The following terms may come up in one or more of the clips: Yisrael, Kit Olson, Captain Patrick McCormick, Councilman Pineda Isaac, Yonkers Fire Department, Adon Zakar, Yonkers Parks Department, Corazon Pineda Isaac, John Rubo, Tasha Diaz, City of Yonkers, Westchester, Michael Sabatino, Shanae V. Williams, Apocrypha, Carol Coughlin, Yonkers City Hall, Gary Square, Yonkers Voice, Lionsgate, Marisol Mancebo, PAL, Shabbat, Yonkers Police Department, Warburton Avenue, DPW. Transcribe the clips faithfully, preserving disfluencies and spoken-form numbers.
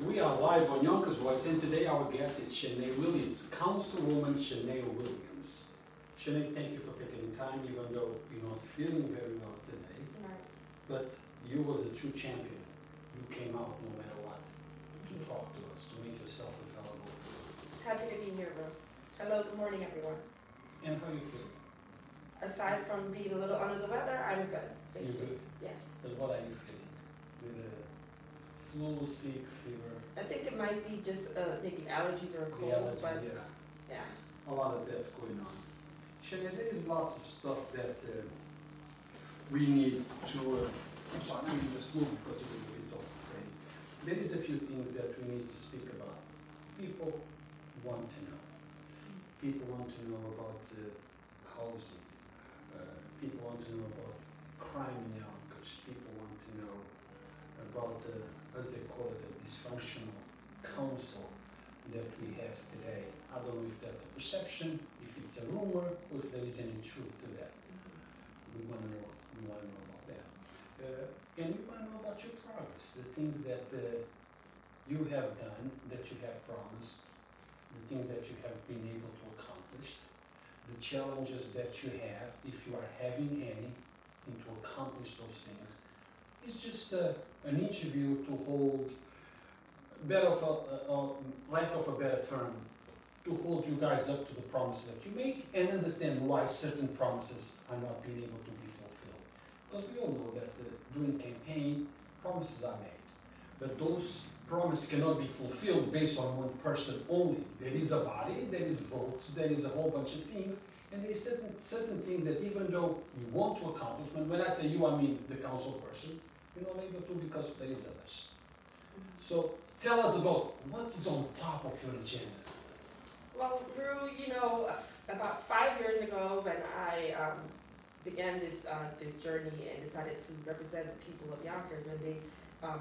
We are live on Yonkers Voice, and today our guest is Shanae Williams, Councilwoman Shanae Williams. Shanae, thank you for taking time, even though you're not feeling very well today. No. But you was a true champion. You came out no matter what to talk to us, to make yourself available. Happy to be here, bro. Hello, good morning, everyone. And how are you feeling? Aside from being a little under the weather, I'm good. Thank You're you. good? Yes. But what are you feeling? With a flu, sick, fever? I think it might be just uh, maybe allergies or a cold. Allergy, but yeah. yeah. A lot of that going on. Shanae, there is lots of stuff that uh, we need to... Uh, I'm sorry, I'm in this room because we're a bit afraid. There is a few things that we need to speak about. People want to know. People want to know about uh, housing. Uh, people want to know about crime in Yonkers. People want to know about, uh, as they call it, a dysfunctional council that we have today. I don't know if that's a perception, if it's a rumor, or if there is any truth to that. We want to know, we want to know about that. Uh, and we want to know about your progress, the things that uh, you have done, that you have promised, the things that you have been able to accomplish, the challenges that you have, if you are having any, and to accomplish those things. It's just uh, an interview to hold, better of a, uh, lack of a better term, to hold you guys up to the promises that you make and understand why certain promises are not being able to be fulfilled. Because we all know that uh, during campaign, promises are made, but those promises cannot be fulfilled based on one person only. There is a body, there is votes, there is a whole bunch of things, and there are certain, certain things that even though you want to accomplish, and when I say you, I mean the council person, you're not able to because there is others. So tell us about what is on top of your agenda. Well, Drew, you know, about five years ago when I um, began this, uh, this journey and decided to represent the people of Yonkers, when they um,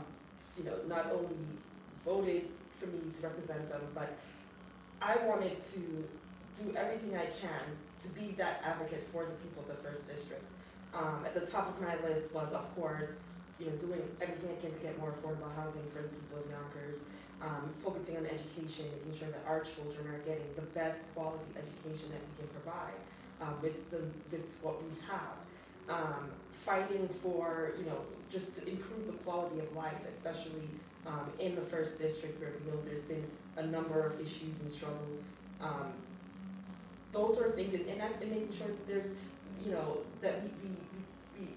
you know, not only voted for me to represent them, but I wanted to do everything I can to be that advocate for the people of the first district. Um, at the top of my list was, of course, you know, doing everything I can to get more affordable housing for the people of Yonkers, um, focusing on education, making sure that our children are getting the best quality education that we can provide um, with the with what we have. Um, fighting for, you know, just to improve the quality of life, especially um, in the first district where we know there's been a number of issues and struggles. Um, those are things, and, and, and making sure that there's, you know, that we, we,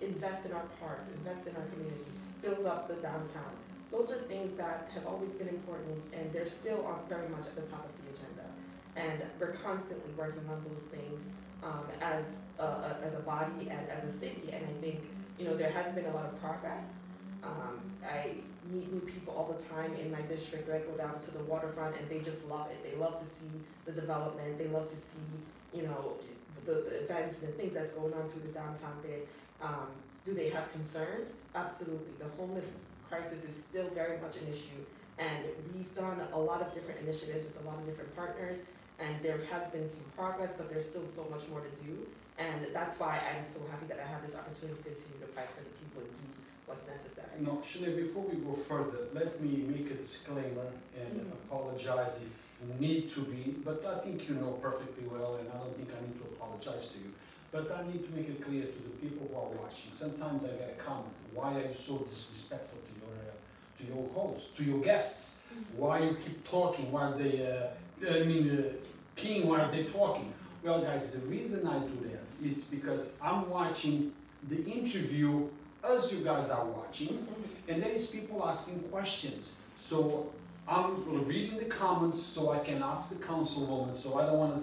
we invest in our parks, invest in our community, build up the downtown. Those are things that have always been important, and they're still on very much at the top of the agenda. And we're constantly working on those things um, as a, as a body and as a city, and I think, you know, there has been a lot of progress. Um, I meet new people all the time in my district. I go down to the waterfront and they just love it. They love to see the development. They love to see, you know, the, the events and the things that's going on through the downtown bit. Um, do they have concerns? Absolutely. The homeless crisis is still very much an issue, and we've done a lot of different initiatives with a lot of different partners, and there has been some progress, but there's still so much more to do. And that's why I'm so happy that I have this opportunity to continue to fight for the people and do what's necessary. No, Shanae, before we go further, let me make a disclaimer and mm-hmm. apologize if need to be, but I think you know perfectly well, and I don't think I need to apologize to you. But I need to make it clear to the people who are watching. Sometimes I get a comment, why are you so disrespectful to your, uh, to your hosts, to your guests? Mm-hmm. Why you keep talking while they, uh, I mean, uh, peeing while they're talking? Well, guys, the reason I do that is because I'm watching the interview as you guys are watching, and there is people asking questions. So I'm reading the comments so I can ask the councilwoman, so I don't want to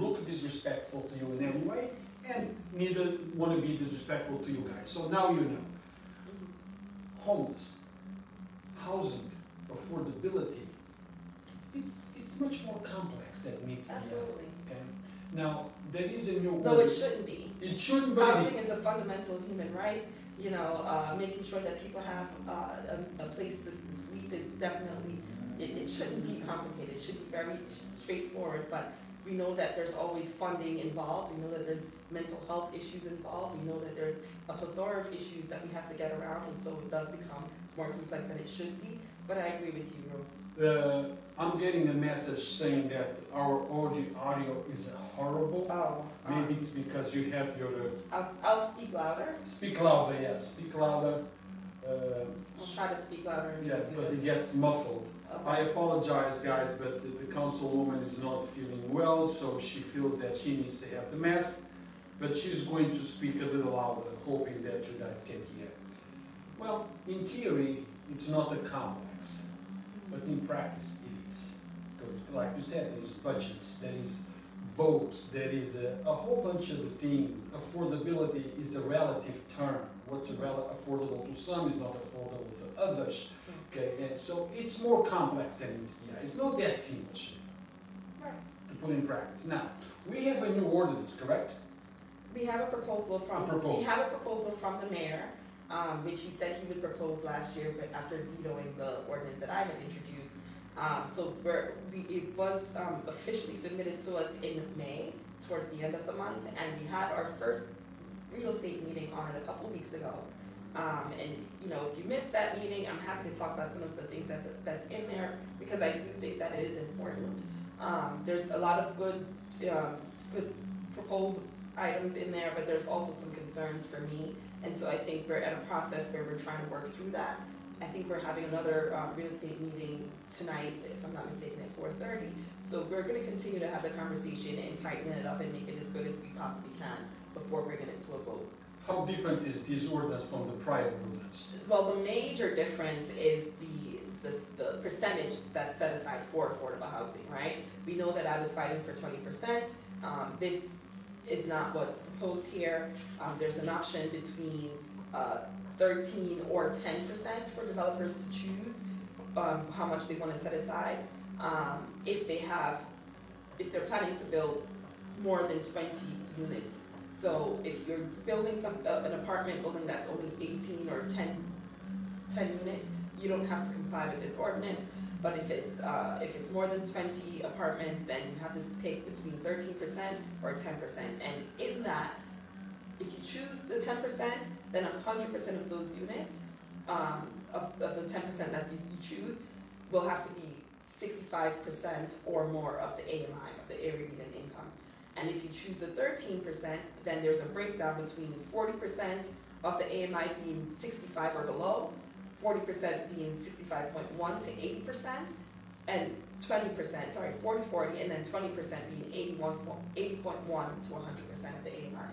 look disrespectful to you in any way, and neither want to be disrespectful to you guys. So now you know. Homeless, housing, affordability, it's, it's much more complex than meets the eye. Absolutely. Okay? Now, there is a new No, it shouldn't be. It shouldn't be. Housing is a fundamental human right. You know, uh, making sure that people have uh, a, a place to sleep is definitely, it, it shouldn't be complicated. It should be very straightforward, but we know that there's always funding involved. We know that there's mental health issues involved. We know that there's a plethora of issues that we have to get around, and so it does become more complex than it should be, but I agree with you, Ro. The, I'm getting the message saying that our audio is horrible. Oh, maybe um, it's because you have your... I'll, I'll speak louder. Speak louder, yes. Speak louder. Uh, I'll try to speak louder. Yeah, but this. It gets muffled. Okay. I apologize, guys, but the, the councilwoman is not feeling well, so she feels that she needs to have the mask, but she's going to speak a little louder, hoping that you guys can hear. Well, in theory, it's not a complex, but in practice, it is. Like you said, there's budgets, there is votes, there is a, a whole bunch of things. Affordability is a relative term. What's rel affordable to some is not affordable to others. Okay, and so it's more complex than it is. Yeah, it's not that simple right. to put in practice. Now, we have a new ordinance, correct? We have a proposal from. A proposal. We have a proposal from the mayor. Um, which he said he would propose last year, but after vetoing the ordinance that I had introduced. Um, so we're, we, it was um, officially submitted to us in May, towards the end of the month, and we had our first real estate meeting on it a couple weeks ago. Um, and you know, if you missed that meeting, I'm happy to talk about some of the things that's, that's in there, because I do think that it is important. Um, there's a lot of good, uh, good proposed items in there, but there's also some concerns for me. And so I think we're at a process where we're trying to work through that. I think we're having another um, real estate meeting tonight, if I'm not mistaken, at four thirty. So we're gonna continue to have the conversation and tighten it up and make it as good as we possibly can before bringing it to a vote. How different is this ordinance from the prior ordinance? Well, the major difference is the, the, the percentage that's set aside for affordable housing, right? We know that I was fighting for twenty percent. Um, this is not what's proposed here. Um, there's an option between uh, thirteen or ten percent for developers to choose um, how much they want to set aside. Um, if they have, if they're planning to build more than twenty units. So if you're building some uh, an apartment building that's only eighteen or ten, ten units, you don't have to comply with this ordinance. But if it's uh, if it's more than twenty apartments, then you have to pick between thirteen percent or ten percent. And in that, if you choose the ten percent, then one hundred percent of those units, um, of, of the ten percent that you choose, will have to be sixty-five percent or more of the A M I, of the area median income. And if you choose the thirteen percent, then there's a breakdown between forty percent of the A M I being sixty-five or below, forty percent being sixty-five point one to eighty percent, and twenty percent, sorry, forty forty, and then twenty percent being eighty-one, eighty point one to one hundred percent of the A M I.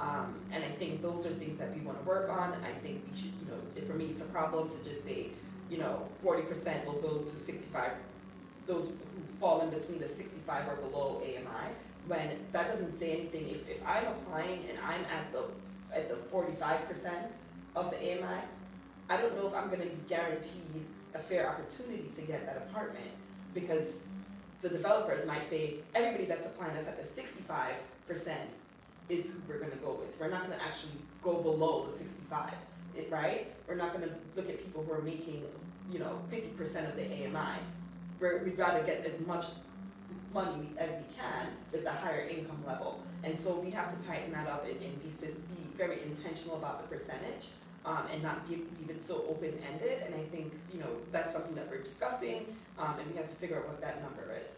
Um, and I think those are things that we want to work on. I think we should, you know, for me it's a problem to just say, you know, forty percent will go to sixty-five, those who fall in between the sixty-five or below A M I, when that doesn't say anything. If, if I'm applying and I'm at the, at the forty-five percent of the A M I, I don't know if I'm going to be guaranteed a fair opportunity to get that apartment, because the developers might say everybody that's applying that's at the sixty-five percent is who we're going to go with. We're not going to actually go below the sixty-five, right? We're not going to look at people who are making, you know, fifty percent of the A M I. We're, we'd rather get as much money as we can with the higher income level. And so we have to tighten that up and, and be, be very intentional about the percentage. Um, and not give, leave it so open-ended, and I think, you know, that's something that we're discussing, um, and we have to figure out what that number is.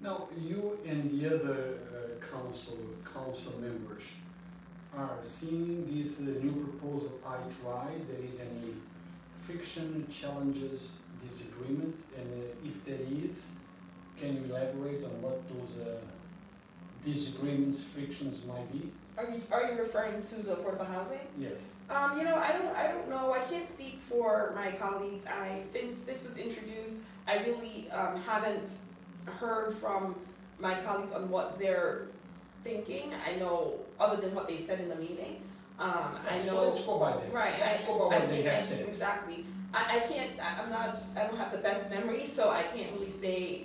Now, you and the other uh, council council members are seeing this uh, new proposal eye to eye. There is any friction, challenges, disagreement, and uh, if there is, can you elaborate on what those uh, disagreements, frictions might be? Are you, are you referring to the affordable housing? Yes. Um, you know, I don't, I don't know. I can't speak for my colleagues. I, since this was introduced, I really um, haven't heard from my colleagues on what they're thinking. I know, other than what they said in the meeting. Um, I know. So let's go by that. Right. Let's go by what I think, they have said. Exactly. I, I can't. I, I'm not. I don't have the best memory, so I can't really say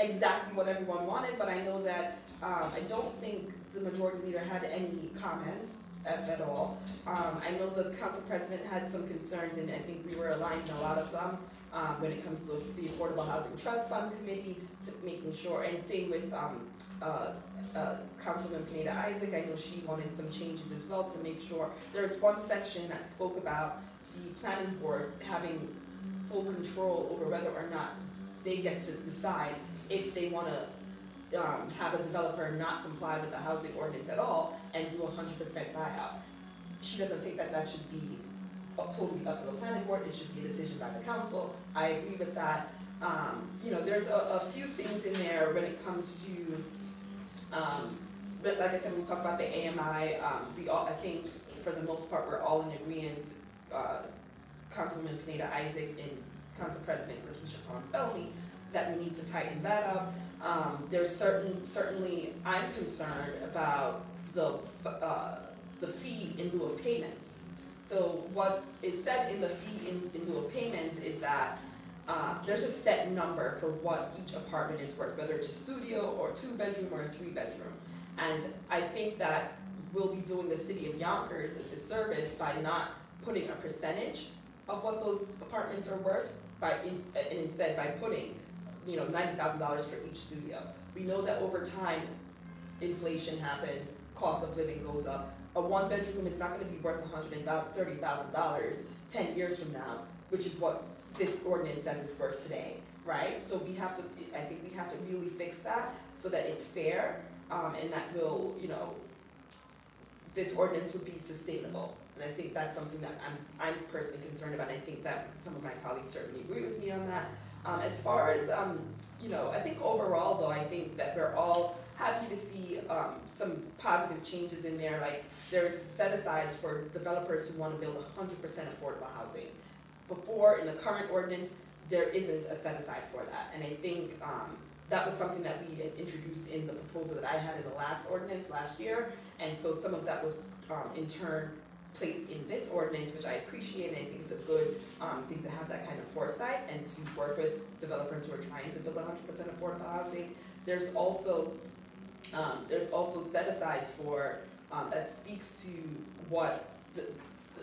exactly what everyone wanted. But I know that um, I don't think the majority leader had any comments at, at all. Um, I know the council president had some concerns, and I think we were aligned in a lot of them um, when it comes to the Affordable Housing Trust Fund Committee, to making sure, and same with um, uh, uh, Councilman Pineda Isaac. I know she wanted some changes as well to make sure. There's one section that spoke about the planning board having full control over whether or not they get to decide if they want to Um, have a developer not comply with the housing ordinance at all and do one hundred percent buyout. She doesn't think that that should be up, totally up to the planning board. It should be a decision by the council. I agree with that. Um, you know, there's a, a few things in there when it comes to, um, but like I said, we talk about the A M I. Um, we all, I think, for the most part, we're all in agreement. Uh, Councilman Pineda Isaac and Council President LaKeisha Collins-Belny, that we need to tighten that up. Um, there's certain, certainly I'm concerned about the, uh, the fee in lieu of payments. So what is said in the fee in, in lieu of payments is that uh, there's a set number for what each apartment is worth, whether it's a studio or two bedroom or a three bedroom. And I think that we'll be doing the city of Yonkers a disservice by not putting a percentage of what those apartments are worth, by in, and instead by putting you know, ninety thousand dollars for each studio. We know that over time, inflation happens, cost of living goes up. A one bedroom is not gonna be worth one hundred thirty thousand dollars ten years from now, which is what this ordinance says it's worth today, right? So we have to, I think we have to really fix that so that it's fair um, and that will, you know, this ordinance would be sustainable. And I think that's something that I'm, I'm personally concerned about. I think that some of my colleagues certainly agree with me on that. Um, as far as, um, you know, I think overall, though, I think that we're all happy to see um, some positive changes in there. Like, there's set-asides for developers who want to build one hundred percent affordable housing. Before, in the current ordinance, there isn't a set-aside for that. And I think um, that was something that we had introduced in the proposal that I had in the last ordinance last year. And so some of that was, um, in turn, placed in this ordinance, which I appreciate, and I think it's a good um, thing to have that kind of foresight and to work with developers who are trying to build one hundred percent affordable housing. There's also um, there's also set-asides for um, that speaks to what the,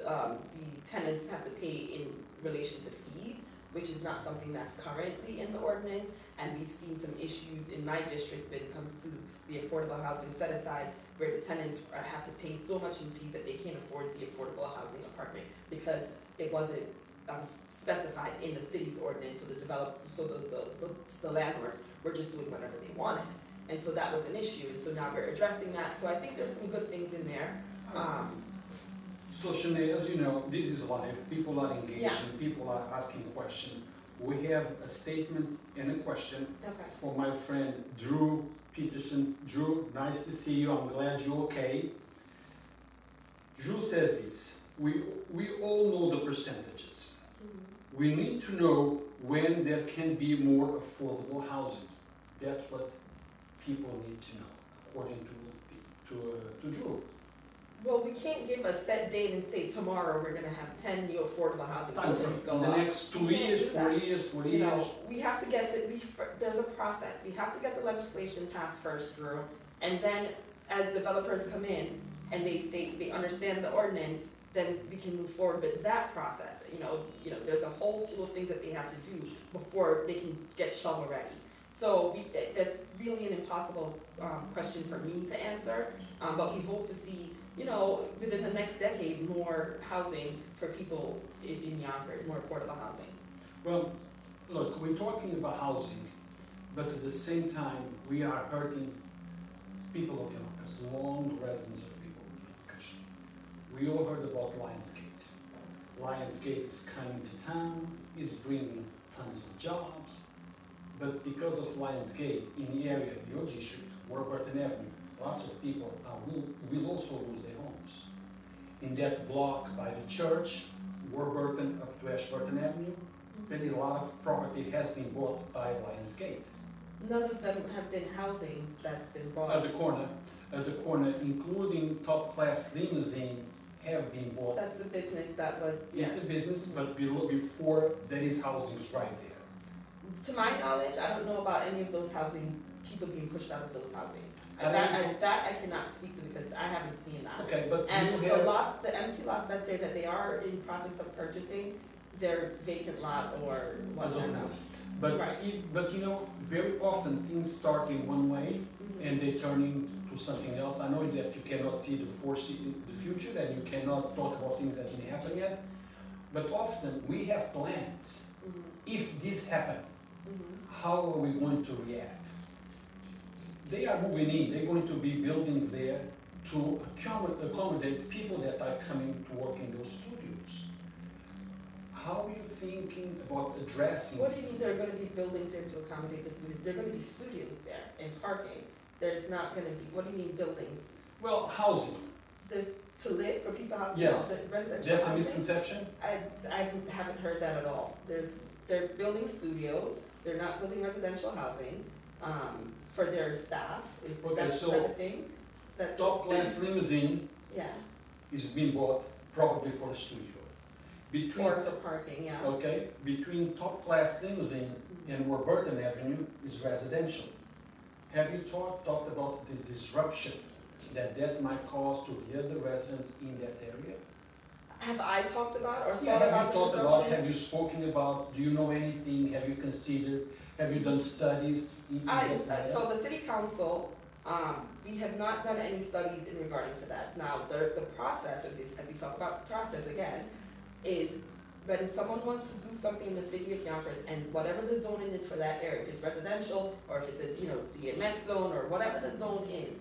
um, the tenants have to pay in relation to fees, which is not something that's currently in the ordinance. And we've seen some issues in my district when it comes to the affordable housing set-asides, where the tenants have to pay so much in fees that they can't afford the affordable housing apartment because it wasn't um, specified in the city's ordinance. So the develop, so the, the, the, the landlords were just doing whatever they wanted. And so that was an issue, and so now we're addressing that. So I think there's some good things in there. Um, so Shanae, as you know, this is life. People are engaging, yeah. People are asking questions. We have a statement and a question okay. for my friend Drew Peterson. Drew, nice to see you. I'm glad you're okay. Drew says this, we, we all know the percentages. Mm-hmm. We need to know when there can be more affordable housing. That's what people need to know, according to, to, uh, to Drew. Well, we can't give a set date and say tomorrow we're going to have ten new affordable housing buildings go up. In the next two years, four years, four years. You know, we have to get the, we, there's a process. We have to get the legislation passed first through, and then as developers come in and they, they, they understand the ordinance, then we can move forward with that process. You know, you know, there's a whole slew of things that they have to do before they can get shovel ready. So we, that's really an impossible um, question for me to answer, um, but we hope to see, you know, within the next decade, more housing for people in, in Yonkers, more affordable housing. Well, look, we're talking about housing, but at the same time, we are hurting people of Yonkers, long residents of people of Yonkers. We all heard about Lionsgate. Lionsgate is coming to town, is bringing tons of jobs, but because of Lionsgate, in the area of your district, Warburton Avenue, lots of people are, will, will also lose their homes. In that block by the church, Warburton up to Ashburton Avenue, then a lot of property has been bought by Lionsgate. None of them have been housing that's been bought. At the corner, at the corner, including top-class limousine, have been bought. That's a business that was, yes. It's a business, but below, before, there is housing right there. To my knowledge, I don't know about any of those housing people being pushed out of those housing. And that, I, that I cannot speak to because I haven't seen that. Okay, but and the lots, the empty lots that's there that they are in process of purchasing, their vacant lot or whatnot. But right. it, but you know, very often things start in one way mm-hmm. and they turn into something else. I know that you cannot see the foresee the future, that you cannot talk about things that didn't happen yet. But often we have plans. Mm-hmm. If this happened, mm-hmm. how are we going to react? They are moving in. They're going to be buildings there to accommodate people that are coming to work in those studios. How are you thinking about addressing? What do you mean there are going to be buildings there to accommodate the students? There are going to be studios there and parking. There's not going to be, what do you mean buildings? Well, housing. There's to live for people housing? Yes. Residential That's housing? A misconception? I, I haven't heard that at all. There's, they're building studios. They're not building residential housing um, for their staff. Okay, That's so the thing. That's top class limousine yeah. is being bought probably for a studio. Between, or the parking, yeah. Okay, between top class limousine mm-hmm. and Warburton Avenue is residential. Have you talk, talked about the disruption that that might cause to the other residents in that area? Have I talked about or yeah, thought have about you talked about? Have you spoken about? Do you know anything? Have you considered? Have you done studies? In I, uh, so the city council, um, we have not done any studies in regarding to that. Now the the process, as we talk about process again. Is when someone wants to do something in the city of Yonkers and whatever the zoning is for that area, if it's residential or if it's a you know D M X zone or whatever the zone is,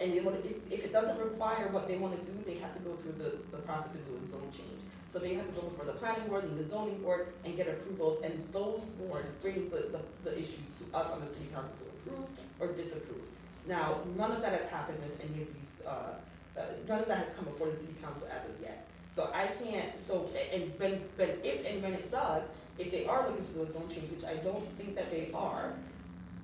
and you want to, if, if it doesn't require what they want to do, they have to go through the, the process and do a zone change. So they have to go before the planning board and the zoning board and get approvals, and those boards bring the, the, the issues to us on the city council to approve or disapprove. Now, none of that has happened with any of these, uh, uh, none of that has come before the city council as of yet. So I can't, so, and when, when, if and when it does, if they are looking to do a zone change, which I don't think that they are,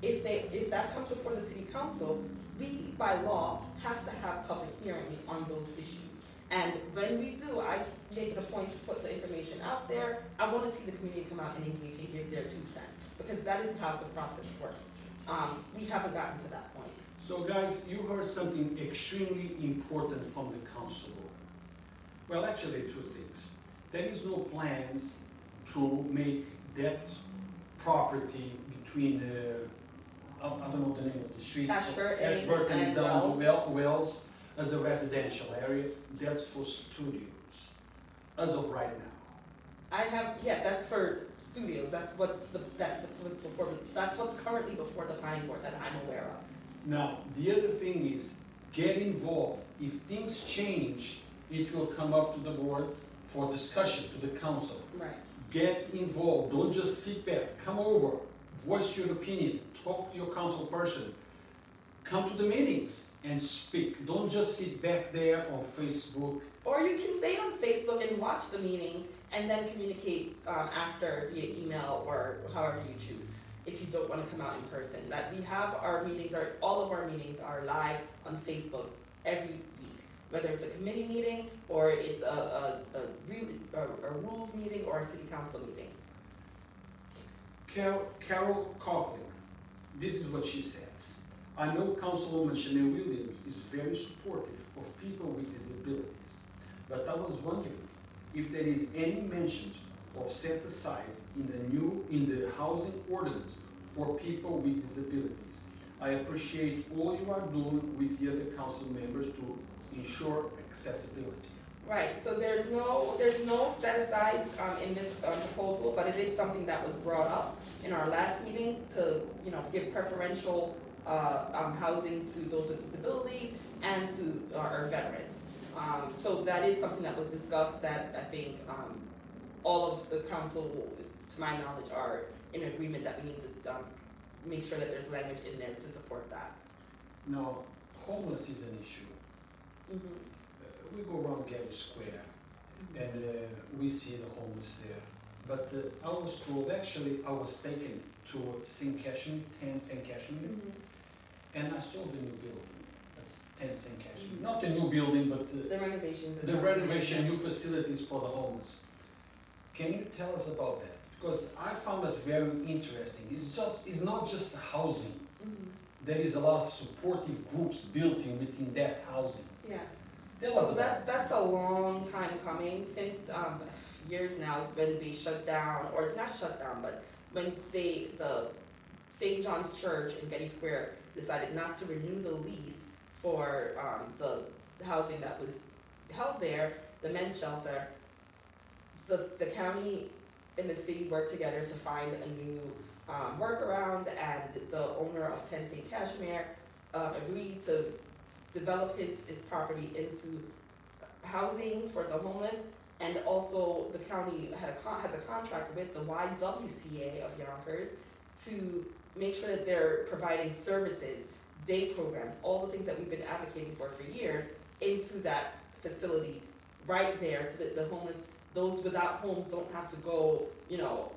if they, if that comes before the city council, we, by law, have to have public hearings on those issues. And when we do, I make it a point to put the information out there. I want to see the community come out and engage and give their two cents, because that is how the process works. Um, we haven't gotten to that point. So guys, you heard something extremely important from the council. Well, actually, two things. There is no plans to make that property between, uh, I, I don't know the name of the street, Ashburton, Ashburton and down Wells. Wells as a residential area. That's for studios, as of right now. I have, yeah, that's for studios. That's what's, the, that, that's, what before, that's what's currently before the planning board that I'm aware of. Now, the other thing is, get involved. If things change, it will come up to the board for discussion, to the council. Right. Get involved. Don't just sit back. Come over. Voice your opinion. Talk to your council person. Come to the meetings and speak. Don't just sit back there on Facebook. Or you can stay on Facebook and watch the meetings and then communicate um, after via email or however you choose. If you don't want to come out in person, that we have our meetings, our, all of our meetings are live on Facebook every week. Whether it's a committee meeting or it's a, a, a, a, a rules meeting or a city council meeting. Carol, Carol Coughlin, this is what she says. I know Councilwoman Shanae Williams is very supportive of people with disabilities, but I was wondering if there is any mention of set asides in the new in the housing ordinance for people with disabilities. I appreciate all you are doing with the other council members to ensure accessibility. Right, so there's no there's no set-asides um, in this uh, proposal, but it is something that was brought up in our last meeting to you know give preferential uh, um, housing to those with disabilities and to uh, our veterans. Um, so that is something that was discussed that I think um, all of the council, to my knowledge, are in agreement that we need to um, make sure that there's language in there to support that. Now, homeless is an issue. Mm-hmm. uh, we go around Gary Square, mm-hmm. and uh, we see the homeless there. But uh, I was told, actually, I was taken to Saint Casimir, ten Saint Casimir, mm-hmm. and I saw the new building. That's ten Saint Casimir, mm-hmm. not a new building, but uh, the renovations, the renovation, new facilities for the homeless. Can you tell us about that? Because I found that very interesting. It's just, it's not just housing. Mm-hmm. there is a lot of supportive groups built in within that housing. Yes. That so was that, that's a long time coming, since um, years now, when they shut down, or not shut down, but when they, the Saint John's Church in Getty Square decided not to renew the lease for um, the housing that was held there, the men's shelter, the, the county and the city worked together to find a new um, workaround, and the owner of ten Saint Casimir uh, agreed to develop his, his property into housing for the homeless, and also the county had a con has a contract with the Y W C A of Yonkers to make sure that they're providing services, day programs, all the things that we've been advocating for for years, into that facility right there, so that the homeless, those without homes, don't have to go, you know,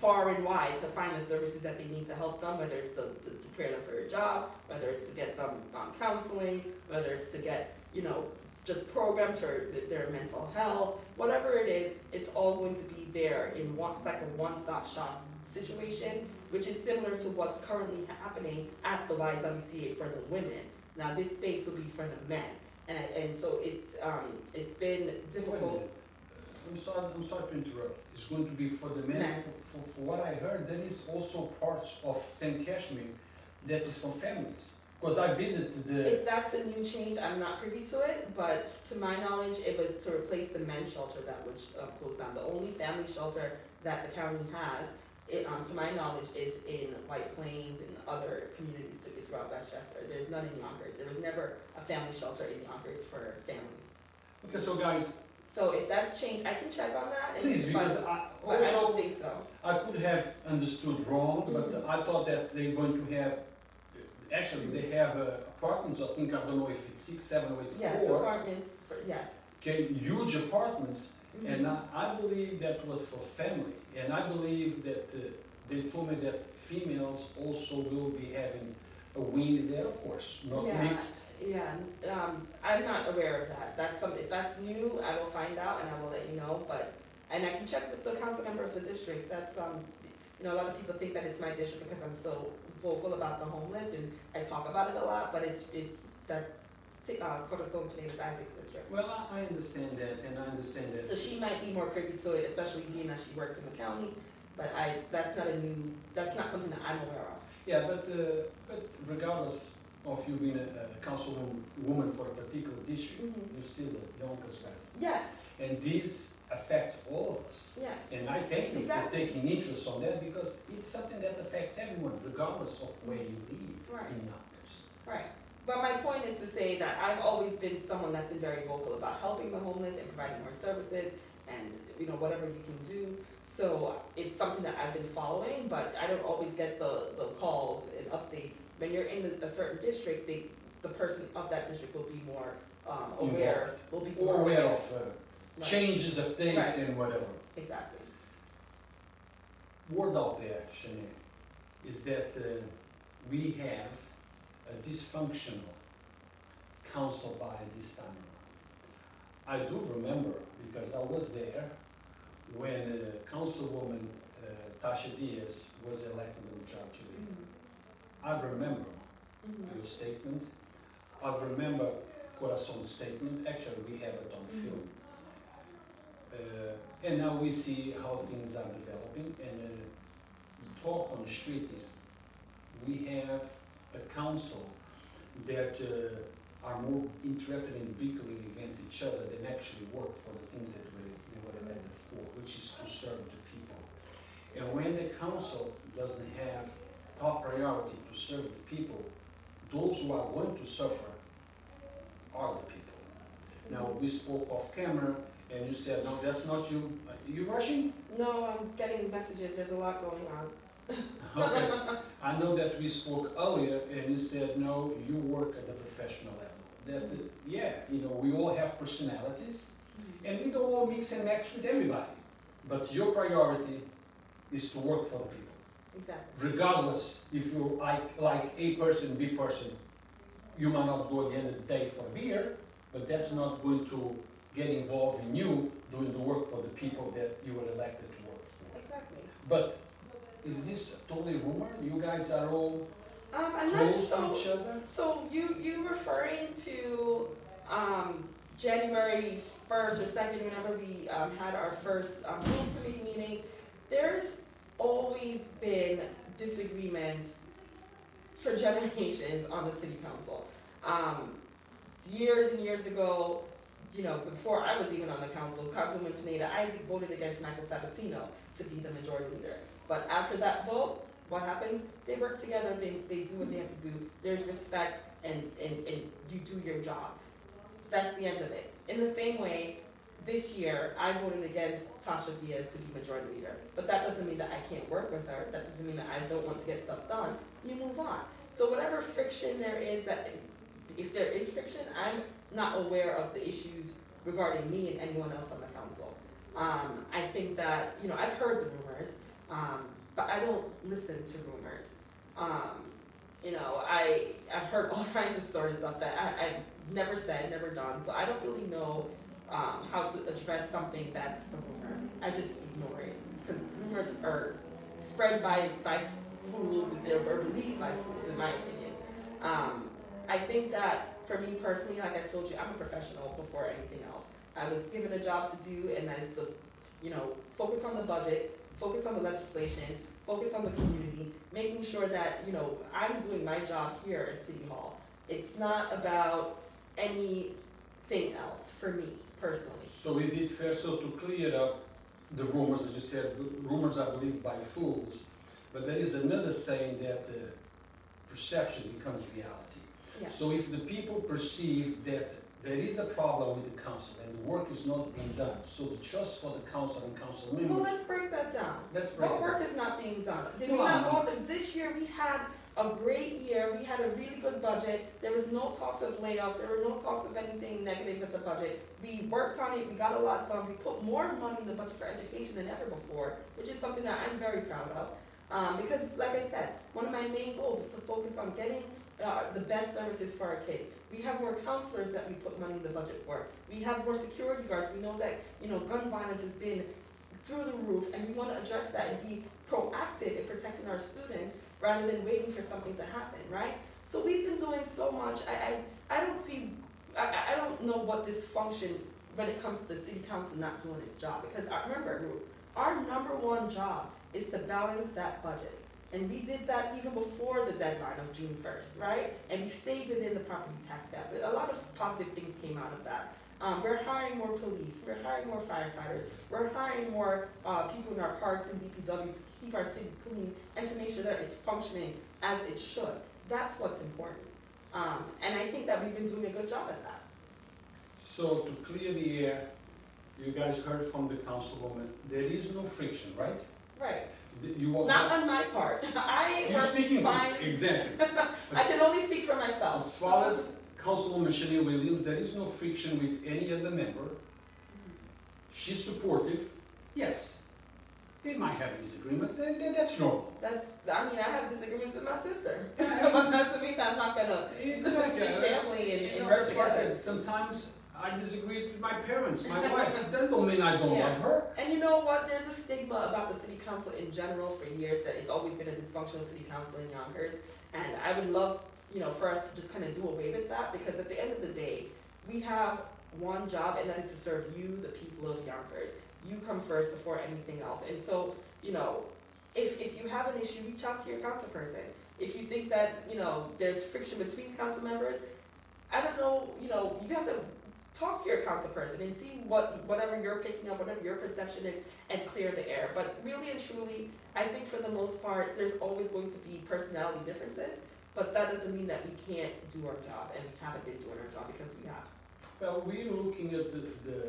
far and wide to find the services that they need to help them, whether it's to, to, to prepare them for a job, whether it's to get them um, counseling, whether it's to get, you know, just programs for their mental health, whatever it is, it's all going to be there in one, it's like a one-stop shop situation, which is similar to what's currently happening at the Y W C A for the women. Now this space will be for the men, and and so it's um it's been difficult. I'm sorry, I'm sorry to interrupt. It's going to be for the men. men. For, for, for what I heard, there is also parts of Saint Casimir that is for families. Because I visited the... If that's a new change, I'm not privy to it, but to my knowledge, it was to replace the men's shelter that was uh, closed down. The only family shelter that the county has, it, um, to my knowledge, is in White Plains and other communities throughout Westchester. There's none in Yonkers. There was never a family shelter in Yonkers for families. Okay, so guys... So if that's changed, I can check on that. Please, because I also I don't think so. I could have understood wrong, mm-hmm. but I thought that they're going to have, actually they have uh, apartments, I think, I don't know if it's six, seven, or eight, yes, four. Apartments for, yes. Okay, huge apartments, mm-hmm. and I, I believe that was for family, and I believe that uh, they told me that females also will be having a wing there, of course, not yeah. mixed. Yeah, um, I'm not aware of that. That's something, if that's new, I will find out and I will let you know. But and I can check with the council member of the district. That's um, you know, a lot of people think that it's my district because I'm so vocal about the homeless and I talk about it a lot. But it's it's that's uh, Corazon Pineda Isaac district. Well, I understand that, and I understand that. So she might be more privy to it, especially being that she works in the county. But I that's not a new that's not something that I'm aware of. Yeah, but uh, but regardless of you being a, a councilwoman for a particular district, mm-hmm. you're still a Yonkers resident. Yes. And this affects all of us. Yes. And I thank you exactly. for taking interest on that, because it's something that affects everyone, regardless of where you live right. in Yonkers. Right. But my point is to say that I've always been someone that's been very vocal about helping the homeless and providing more services, and you know whatever you can do. So it's something that I've been following, but I don't always get the, the calls and updates. When you're in a certain district, they, the person of that district will be more um, aware, will be more aware of uh, right. changes, updates, right. and whatever. Exactly. Word out there, Shanae, is that uh, we have a dysfunctional council by this time around. I do remember, because I was there, when uh, Councilwoman uh, Tasha Diaz was elected in majority leader. Mm-hmm. I remember mm-hmm. your statement. I remember Corazon's statement. Actually, we have it on mm-hmm. film. Uh, and now we see how things are developing. And uh, the talk on the street is we have a council that uh, are more interested in bickering against each other than actually work for the things that we for, which is to serve the people. And when the council doesn't have top priority to serve the people, those who are going to suffer are the people. Now, we spoke off camera, and you said, no, that's not you. Are you rushing? No, I'm getting messages. There's a lot going on. Okay. I know that we spoke earlier, and you said, no, you work at the professional level. That, uh, yeah, you know, we all have personalities, and we don't all mix and match with everybody. But your priority is to work for the people. Exactly. Regardless if you like, like A person, B person, you might not go at the end of the day for a beer, but that's not going to get involved in you doing the work for the people that you were elected to work for. Exactly. But is this totally rumor? You guys are all Um, I'm not close so, to each other? So you you referring to um, January first or second, whenever we um, had our first um, police committee meeting, there's always been disagreements for generations on the city council. Um, years and years ago, you know, before I was even on the council, Councilman Pineda Isaac voted against Michael Sabatino to be the majority leader. But after that vote, what happens? They work together, they, they do what they have to do. There's respect, and, and, and you do your job. That's the end of it. In the same way, this year, I voted against Tasha Diaz to be majority leader. But that doesn't mean that I can't work with her. That doesn't mean that I don't want to get stuff done. You move on. So whatever friction there is, that if there is friction, I'm not aware of the issues regarding me and anyone else on the council. Um, I think that, you know, I've heard the rumors, um, but I don't listen to rumors. Um, you know, I, I've heard all kinds of stories of stuff that I, I've never said, never done, so I don't really know um, how to address something that's a rumor. I just ignore it, because rumors are spread by, by fools, and they're believed by fools, in my opinion. Um, I think that, for me personally, like I told you, I'm a professional before anything else. I was given a job to do, and that is to, you know, focus on the budget, focus on the legislation, focus on the community, making sure that, you know, I'm doing my job here at City Hall. It's not about anything else for me, personally. So is it fair so to clear up the rumors, as you said, rumors are believed by fools, but there is another saying that uh, perception becomes reality. Yeah. So if the people perceive that there is a problem with the council and the work is not being done, so the trust for the council and council members... Well, let's break that down. Let's break what work down. is not being done? Did well, we not all the, this year we had a great year, we had a really good budget, there was no talks of layoffs, there were no talks of anything negative with the budget. We worked on it, we got a lot done, we put more money in the budget for education than ever before, which is something that I'm very proud of. Um, because, like I said, one of my main goals is to focus on getting Uh, the best services for our kids. We have more counselors that we put money in the budget for. We have more security guards. We know that, you know, gun violence has been through the roof, and we want to address that and be proactive in protecting our students rather than waiting for something to happen, right? So we've been doing so much. I, I, I don't see, I, I don't know what dysfunction when it comes to the city council not doing its job, because I remember, our number one job is to balance that budget. And we did that even before the deadline of June first, right? And we stayed within the property tax cap. A lot of positive things came out of that. Um, we're hiring more police, we're hiring more firefighters, we're hiring more uh, people in our parks and D P W to keep our city clean and to make sure that it's functioning as it should. That's what's important. Um, and I think that we've been doing a good job at that. So to clear the air, you guys heard from the councilwoman, there is no friction, right? Right. You not back. on my part. I You're speaking fine. Exactly. I can only speak for myself. As far as Councilwoman Shanae Williams, there is no friction with any other member. She's supportive. Yes, they might have disagreements. They, they, that's normal. That's. I mean, I have disagreements with my sister. But that doesn't mean that I'm not gonna exactly. be family and, and know, work together. Sometimes I disagree with my parents, my wife. That don't mean I don't yeah. love her. And you know what? There's a stigma about the city council in general for years that it's always been a dysfunctional city council in Yonkers. And I would love, you know, for us to just kind of do away with that, because at the end of the day, we have one job, and that is to serve you, the people of Yonkers. You come first before anything else. And so, you know, if if you have an issue, reach out to your council person. If you think that, you know, there's friction between council members, I don't know, you know, you have to talk to your council person and see what whatever you're picking up, whatever your perception is, and clear the air. But really and truly, I think for the most part, there's always going to be personality differences, but that doesn't mean that we can't do our job, and we haven't been doing our job because we have. Well, we're looking at the, the,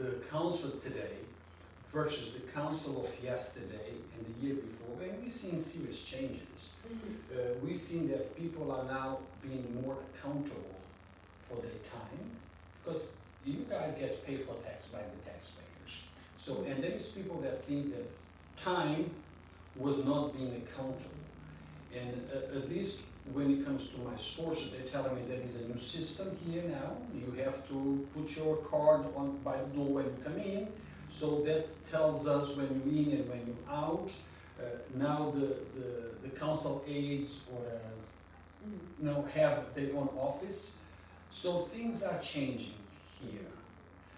the council today versus the council of yesterday and the year before, and we've seen serious changes. Mm-hmm. uh, we've seen that people are now being more accountable for their time, because you guys get paid for tax by the taxpayers. So, and there's people that think that time was not being accountable. And uh, at least when it comes to my sources, they're telling me there is a new system here now. You have to put your card on by the door when you come in. So that tells us when you're in and when you're out. uh, now the, the, the council aides or uh, you know, have their own office. So things are changing here.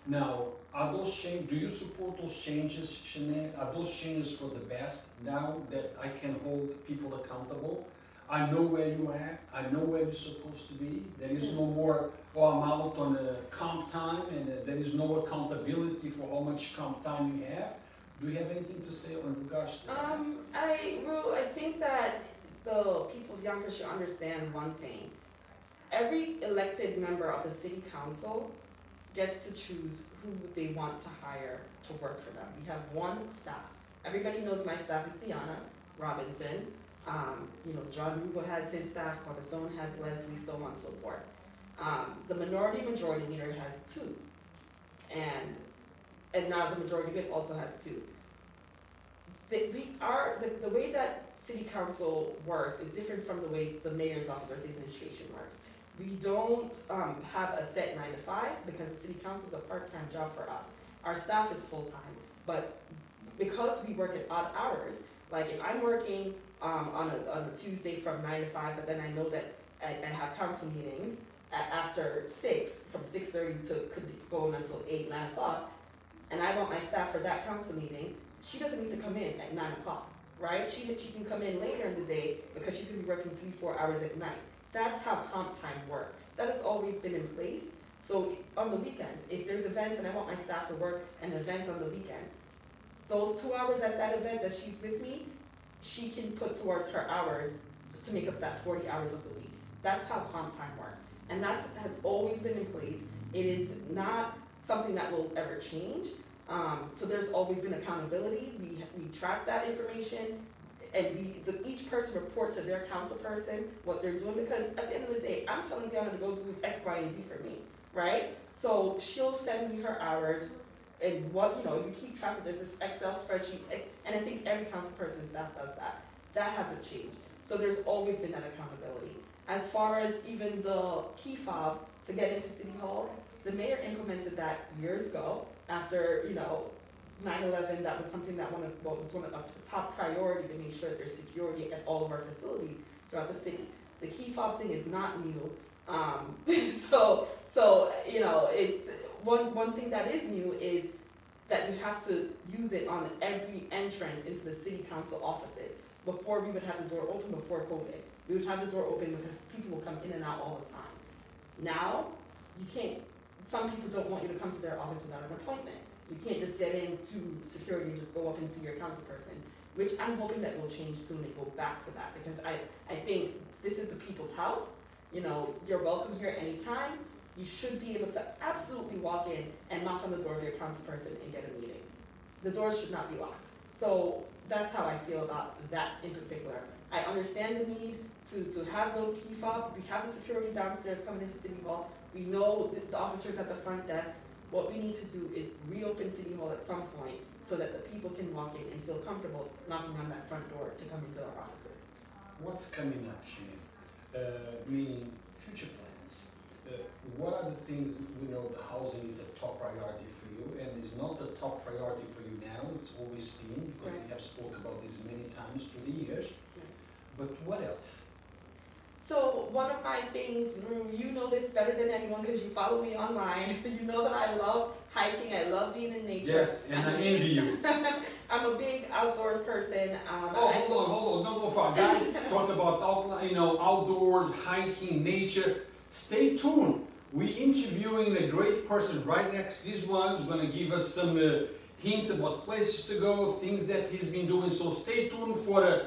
Now, are those change, do you support those changes, Shanae? Are those changes for the best now that I can hold people accountable? I know where you are, I know where you're supposed to be. There is no more, oh, I'm out on a comp time, and uh, there is no accountability for how much comp time you have. Do you have anything to say in regards to that? Um, I, well, I think that the people of Yonkers should understand one thing. Every elected member of the city council gets to choose who they want to hire to work for them. We have one staff. Everybody knows my staff is Deanna Robinson. Um, you know, John Rubo has his staff, Corazon has Leslie, so on and so forth. Um, the minority majority leader has two. And, and now the majority whip also has two. The, we are, the, the way that city council works is different from the way the mayor's office or the administration works. We don't um, have a set nine to five because the city council is a part-time job for us. Our staff is full-time, but because we work at odd hours, like if I'm working um, on, a, on a Tuesday from nine to five, but then I know that I, I have council meetings at, after six, from six thirty to could go until eight, nine o'clock, and I want my staff for that council meeting, she doesn't need to come in at nine o'clock, right? She, she can come in later in the day because she's gonna be working three, four hours at night. That's how comp time works. That has always been in place. So on the weekends, if there's events and I want my staff to work an event on the weekend, those two hours at that event that she's with me, she can put towards her hours to make up that forty hours of the week. That's how comp time works. And that's, that has always been in place. It is not something that will ever change. Um, so there's always been accountability. We, we track that information. And we, the, each person reports to their council person what they're doing, because at the end of the day, I'm telling Deanna to go do X, Y, and Z for me, right? So she'll send me her hours, and what, you know, you keep track of, there's this Excel spreadsheet, and I think every council person staff does that. That hasn't changed. So there's always been that accountability. As far as even the key fob to get into City Hall, the mayor implemented that years ago after, you know, nine eleven, that was something that one of, well, was one of the top priority to make sure that there's security at all of our facilities throughout the city. The key fob thing is not new. Um, so, so you know, it's one, one thing that is new is that you have to use it on every entrance into the city council offices. Before, we would have the door open before COVID. We would have the door open because people will come in and out all the time. Now, you can't, some people don't want you to come to their office without an appointment. You can't just get into security and just go up and see your council person, which I'm hoping that will change soon and go back to that, because I, I think this is the people's house. You know, you're welcome here anytime. You should be able to absolutely walk in and knock on the door of your council person and get a meeting. The door should not be locked. So that's how I feel about that in particular. I understand the need to, to have those key fob. We have the security downstairs coming into City Hall. We know the officers at the front desk. What we need to do is reopen City Hall at some point so that the people can walk in and feel comfortable knocking on that front door to come into our offices. What's coming up, Shanae? Uh, meaning future plans. Uh, what are the things we know the housing is a top priority for you, and it's not the top priority for you now, it's always been, because right. We have spoken about this many times through the years. Yeah. But what else? So one of my things, Rue, you know this better than anyone because you follow me online. You know that I love hiking. I love being in nature. Yes, and I envy you. I'm a big outdoors person. Um, oh, hold I, on, hold on. Don't go far. Guys, talk about out, you know, outdoors, hiking, nature. Stay tuned. We're interviewing a great person right next. This one's going to give us some uh, hints about places to go, things that he's been doing. So stay tuned for the... Uh,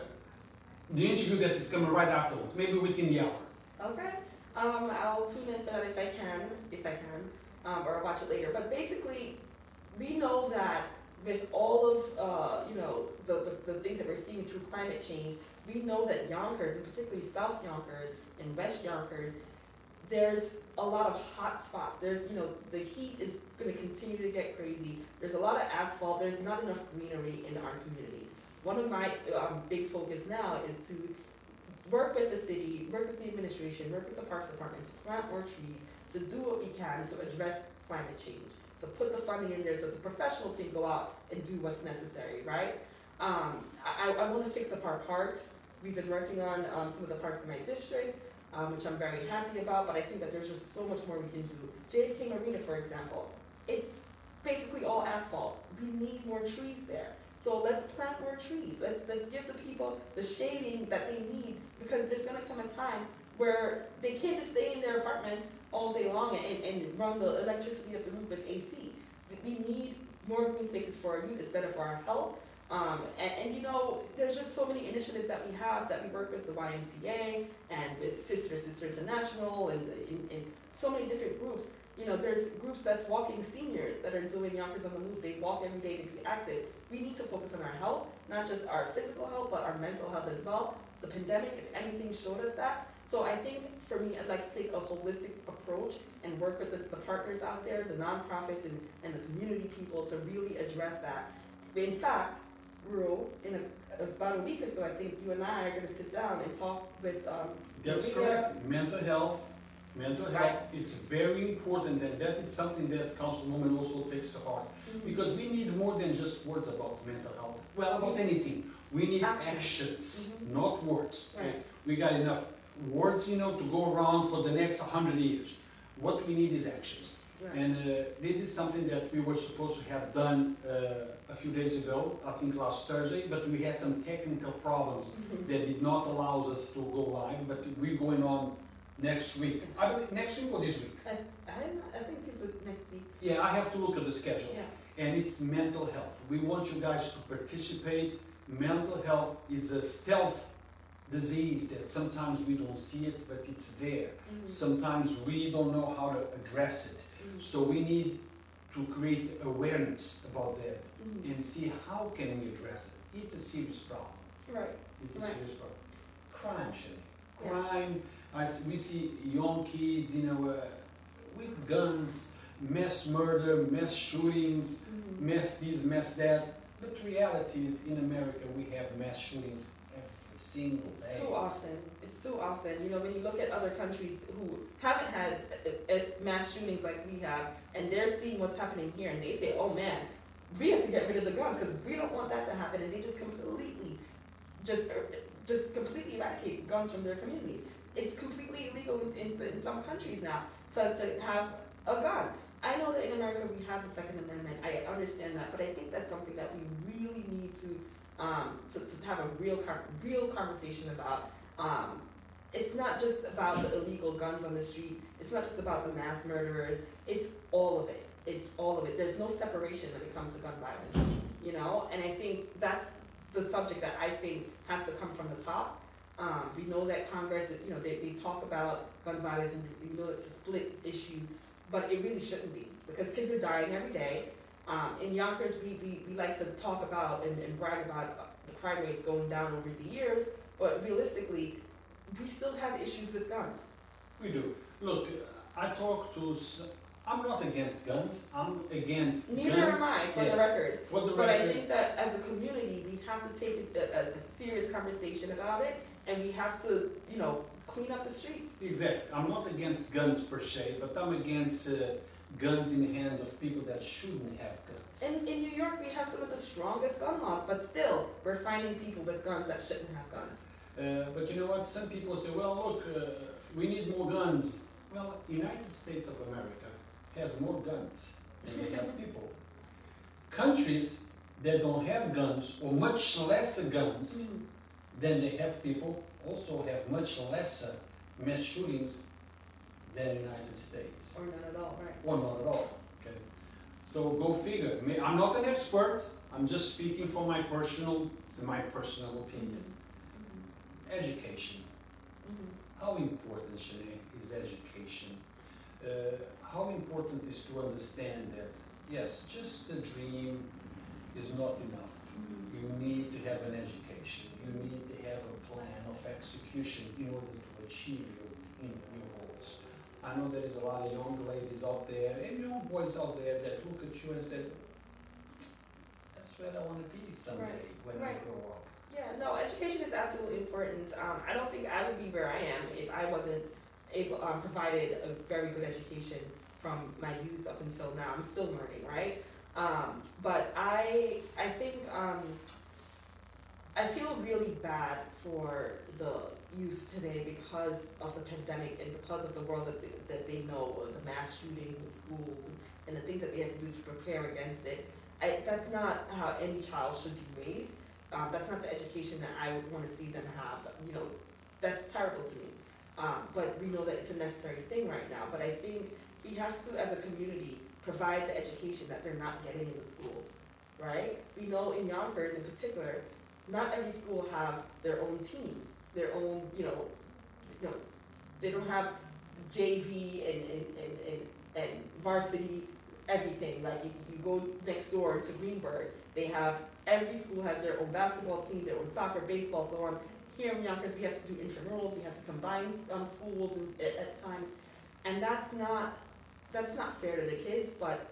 the interview that is coming right afterwards, maybe within the hour. Okay, um, I'll tune in for that if I can, if I can, um, or I'll watch it later. But basically, we know that with all of uh, you know the, the, the things that we're seeing through climate change, we know that Yonkers, and particularly South Yonkers and West Yonkers, there's a lot of hot spots. There's, you know, the heat is going to continue to get crazy. There's a lot of asphalt. There's not enough greenery in our communities. One of my um, big focus now is to work with the city, work with the administration, work with the Parks Department to plant more trees, to do what we can to address climate change, to put the funding in there so the professionals can go out and do what's necessary, right? Um, I, I want to fix up our parks. We've been working on um, some of the parks in my district, um, which I'm very happy about, but I think that there's just so much more we can do. J F K Marina, for example, it's basically all asphalt. We need more trees there. So let's plant more trees. Let's, let's give the people the shading that they need, because there's gonna come a time where they can't just stay in their apartments all day long and, and run the electricity up the roof with A C. We need more green spaces for our youth. It's better for our health. Um, and, and you know, there's just so many initiatives that we have that we work with the Y M C A and with Sister Sister International and, and, and so many different groups. You know, there's groups that's walking seniors that are doing Yonkers on the Move. They walk every day to be active. We need to focus on our health, not just our physical health, but our mental health as well. The pandemic, if anything, showed us that. So I think for me, I'd like to take a holistic approach and work with the, the partners out there, the nonprofits and, and the community people to really address that. In fact, Rural, in a, about a week or so, I think you and I are going to sit down and talk with... Um, That's correct. Mental health. Mental right. health, it's very important, and that is something that Councilwoman also takes to heart. Mm-hmm. Because we need more than just words about mental health. Well, about mm-hmm. anything. We need Action. actions, mm-hmm. not words. Right. Okay? We got enough words, you know, to go around for the next one hundred years. What we need is actions. Right. And uh, this is something that we were supposed to have done uh, a few days ago, I think last Thursday, but we had some technical problems mm-hmm. that did not allow us to go live, but we're going on next week. I believe next week or this week? I, I, don't know. I think it's next week. Yeah, I have to look at the schedule. Yeah. And it's mental health. We want you guys to participate. Mental health is a stealth disease that sometimes we don't see it, but it's there. Mm-hmm. Sometimes we don't know how to address it. Mm-hmm. So we need to create awareness about that mm-hmm. and see how can we address it. It's a serious problem. Right. It's right. a serious problem. Crime, Shanae. Crime. Yes. As we see young kids, you know, uh, with guns, mass murder, mass shootings, mm-hmm. mass this, mass that. But reality is, in America, we have mass shootings every single day. It's too often. It's too often. You know, when you look at other countries who haven't had a, a mass shootings like we have, and they're seeing what's happening here, and they say, oh man, we have to get rid of the guns because we don't want that to happen, and they just completely, just, just completely eradicate guns from their communities. It's completely illegal in, in some countries now to, to have a gun. I know that in America we have the Second Amendment. I understand that, but I think that's something that we really need to um, to, to have a real real conversation about. Um, it's not just about the illegal guns on the street. It's not just about the mass murderers. It's all of it. It's all of it. There's no separation when it comes to gun violence, you know? And I think that's the subject that I think has to come from the top. Um, we know that Congress, you know, they, they talk about gun violence and we know it's a split issue, but it really shouldn't be because kids are dying every day. Um, in Yonkers, we, we, we like to talk about and, and brag about the crime rates going down over the years, but realistically, we still have issues with guns. We do. Look, I talk to, I'm not against guns, I'm against Neither guns. am I, for yeah. the record. For the but record. I think that as a community, we have to take a, a, a serious conversation about it. And we have to, you know, clean up the streets. Exactly. I'm not against guns per se, but I'm against uh, guns in the hands of people that shouldn't have guns. In, in New York, we have some of the strongest gun laws, but still, we're finding people with guns that shouldn't have guns. Uh, but you know what? Some people say, well, look, uh, we need more guns. Well, the United States of America has more guns than they have people. Countries that don't have guns, or much lesser guns, mm. then they have people also have much lesser mass shootings than the United States. Or not at all, right? Or not at all, okay? So go figure. I'm not an expert. I'm just speaking for my personal, my personal opinion. Mm-hmm. Education. Mm-hmm. How important, Shanae, is education? Uh, how important is to understand that, yes, just a dream is not enough. Mm-hmm. You need to have an education. You need to have a plan of execution in order to achieve your, your goals. I know there is a lot of young ladies out there and young boys out there that look at you and say, that's where I want to be someday right. when right. I grow up. Yeah, no, education is absolutely important. Um, I don't think I would be where I am if I wasn't able um, provided a very good education from my youth up until now. I'm still learning, right? Um, but I, I think um, I feel really bad for the youth today because of the pandemic and because of the world that they, that they know, the mass shootings in schools and the things that they have to do to prepare against it. I, that's not how any child should be raised. Um, that's not the education that I want to see them have. You know, that's terrible to me. Um, but we know that it's a necessary thing right now. But I think we have to, as a community, provide the education that they're not getting in the schools, right? We know in Yonkers in particular, not every school have their own teams, their own, you know, you know they don't have J V and, and, and, and, and varsity, everything. Like if you go next door to Greenberg, they have, every school has their own basketball team, their own soccer, baseball, so on. Here in Yonkers, we have to do intramurals, we have to combine um, schools and, at, at times, and that's not, that's not fair to the kids, but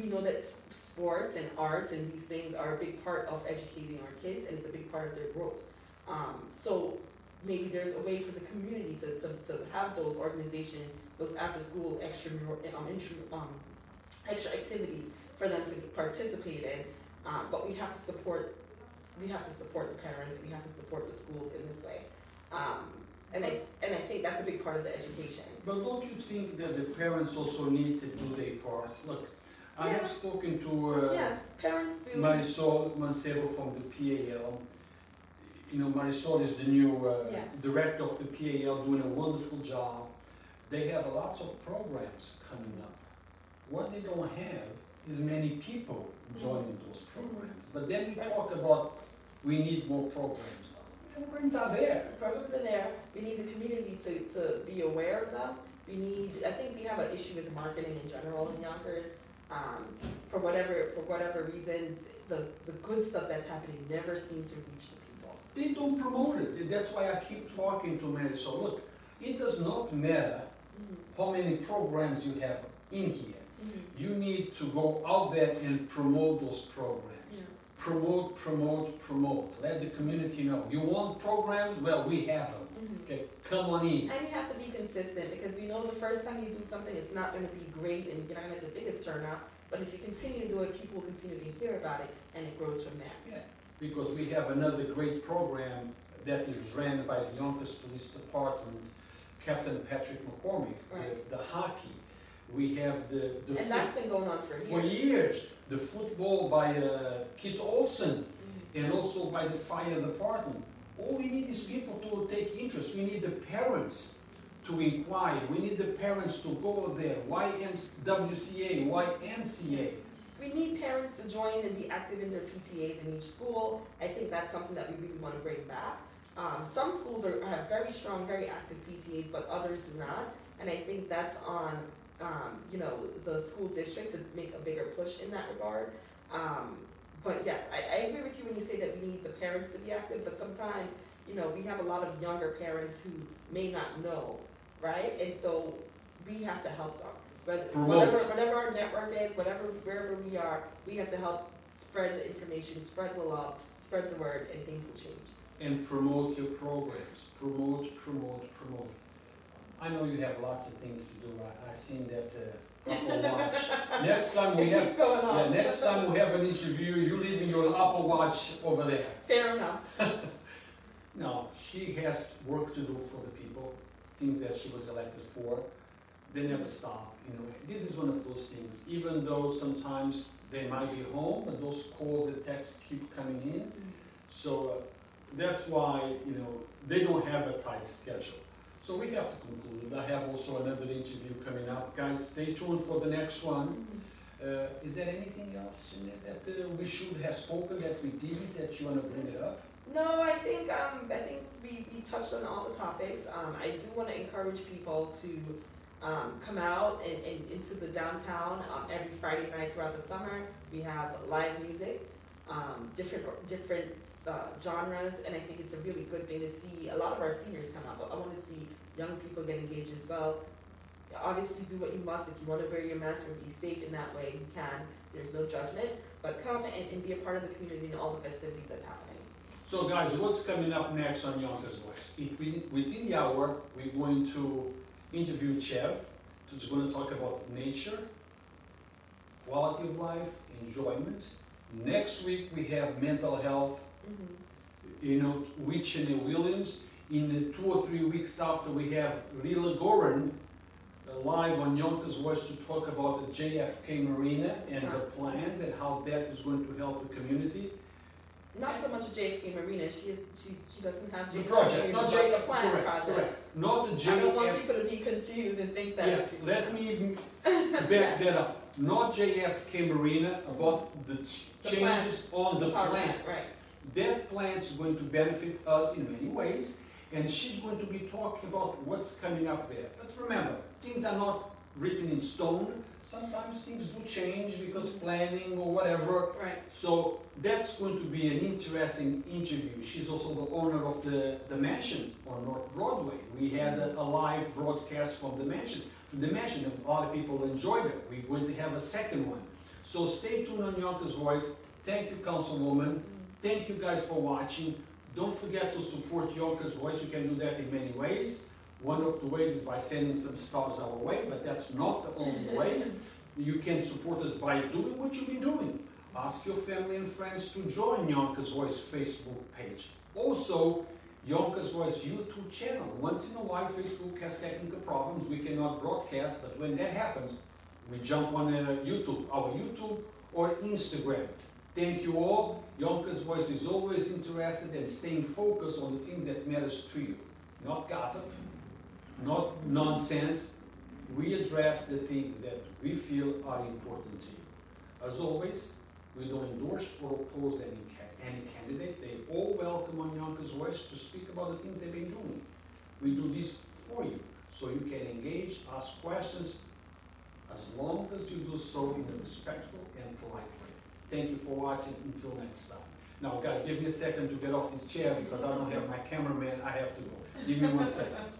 we know that sports and arts and these things are a big part of educating our kids, and it's a big part of their growth. Um, so maybe there's a way for the community to, to, to have those organizations, those after-school extra, um, intra, um, extra activities for them to participate in. Um, but we have to support, we have to support the parents, we have to support the schools in this way. Um, And I, and I think that's a big part of the education. But don't you think that the parents also need to do their part? Look, I yes. have spoken to uh, yes, parents do. Marisol Mancebo from the P A L. You know, Marisol is the new uh, yes. director of the P A L, doing a wonderful job. They have lots of programs coming up. What they don't have is many people joining mm-hmm. those programs. But then we right. talk about we need more programs. Programs are there. Programs are there. We need the community to, to be aware of them. We need, I think we have an issue with marketing in general in Yonkers. Um, for whatever for whatever reason, the, the good stuff that's happening never seems to reach the people. They don't promote it. That's why I keep talking to Marisol. Look, it does not matter mm-hmm. how many programs you have in here. Mm-hmm. You need to go out there and promote those programs. Yeah. Promote, promote, promote. Let the community know. You want programs? Well, we have them. Mm-hmm. Okay, come on in. And you have to be consistent because we know the first time you do something, it's not going to be great and you're not going to get the biggest turnout. But if you continue to do it, people will continue to hear about it and it grows from there. Yeah, because we have another great program that is ran by the Yonkers Police Department, Captain Patrick McCormick, right. the, the hockey. We have the, the and that's been going on for years. For years, the football by uh, Kit Olson, mm-hmm. and also by the fire department. All we need is people to take interest. We need the parents to inquire. We need the parents to go there. Y W C A, Y M C A. We need parents to join and be active in their P T As in each school. I think that's something that we really want to bring back. Um, some schools are, have very strong, very active P T As, but others do not. And I think that's on. Um, you know, the school district to make a bigger push in that regard. Um, but yes, I, I agree with you when you say that we need the parents to be active, but sometimes, you know, we have a lot of younger parents who may not know, right? And so we have to help them. But whatever, whatever our network is, whatever, wherever we are, we have to help spread the information, spread the love, spread the word, and things will change. And promote your programs. Promote, promote, promote. I know you have lots of things to do. I, I've seen that uh, Apple Watch. Next time we have, yeah, next time we have an interview, you leaving your Apple Watch over there. Fair enough. No, she has work to do for the people, things that she was elected for. They never stop. You know, this is one of those things. Even though sometimes they might be home, but those calls and texts keep coming in. Mm-hmm. So uh, that's why you know they don't have a tight schedule. So we have to conclude. I have also another interview coming up. Guys, stay tuned for the next one. Uh, is there anything else, Shanae, that uh, we should have spoken that we didn't, that you want to bring it up? No, I think um, I think we, we touched on all the topics. Um, I do want to encourage people to um, come out and, and into the downtown um, every Friday night throughout the summer. We have live music, um, different different. Uh, genres, and I think it's a really good thing to see a lot of our seniors come out, but I want to see young people get engaged as well. Obviously do what you must. If you want to wear your mask or be safe in that way, you can. There's no judgment, but come and, and be a part of the community and all the festivities that's happening. So guys, what's coming up next on Yonkers Voice? Within the hour, we're going to interview Chev, who's going to talk about nature, quality of life, enjoyment. Next week, we have mental health. Mm-hmm. you know, with Shanae Williams. In the two or three weeks after, we have Lila Gorin live on Yonkers Voice to talk about the J F K Marina and the plans and how that is going to help the community. Not so much J F K Marina. She is. She's, she doesn't have J F K the project, Marina, not J F K. The plan correct, project. Correct. Not the J F K. I don't want people to be confused and think that. Yes. Let me even back yeah. that up. Not J F K Marina. About the, the changes plant. on the, the plant. Right. That plant is going to benefit us in many ways, and she's going to be talking about what's coming up there. But remember, things are not written in stone. Sometimes things do change because planning or whatever. Right. So that's going to be an interesting interview. She's also the owner of the, the Mansion on North Broadway. We had a, a live broadcast from the Mansion. From the Mansion, a lot of people enjoyed it. We're going to have a second one. So stay tuned on Yonkers Voice. Thank you, Councilwoman. Thank you guys for watching. Don't forget to support Yonkers Voice. You can do that in many ways. One of the ways is by sending some stars our way, but that's not the only way. You can support us by doing what you've been doing. Ask your family and friends to join Yonkers Voice Facebook page. Also, Yonkers Voice YouTube channel. Once in a while, Facebook has technical problems. We cannot broadcast, but when that happens, we jump on uh, YouTube, our YouTube or Instagram. Thank you all. Yonkers Voice is always interested in staying focused on the thing that matters to you, not gossip. Not nonsense. We address the things that we feel are important to you. As always, we don't endorse or oppose any, any candidate. They all welcome on Yonkers Voice to speak about the things they've been doing. We do this for you, so you can engage, ask questions, as long as you do so in a respectful and polite way. Thank you for watching. Until next time. Now, guys, give me a second to get off this chair because I don't have my cameraman. I have to go. Give me one second.